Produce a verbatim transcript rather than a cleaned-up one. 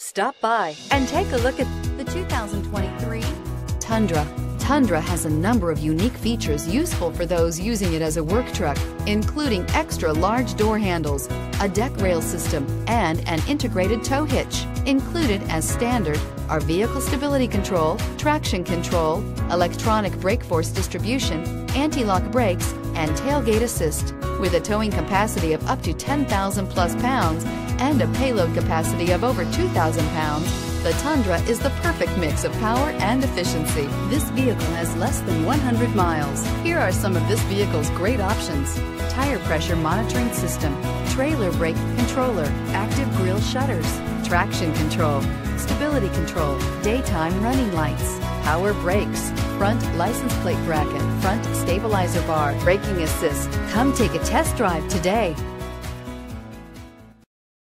Stop by and take a look at the two thousand twenty-three Tundra. Tundra has a number of unique features useful for those using it as a work truck, including extra large door handles, a deck rail system, and an integrated tow hitch. Included as standard are vehicle stability control, traction control, electronic brake force distribution, anti-lock brakes, and tailgate assist. With a towing capacity of up to ten thousand plus pounds and a payload capacity of over two thousand pounds, the Tundra is the perfect mix of power and efficiency. This vehicle has less than one hundred miles. Here are some of this vehicle's great options: tire pressure monitoring system, trailer brake controller, active grille shutters, traction control, stability control, daytime running lights, power brakes, front license plate bracket, front stabilizer bar, braking assist. Come take a test drive today.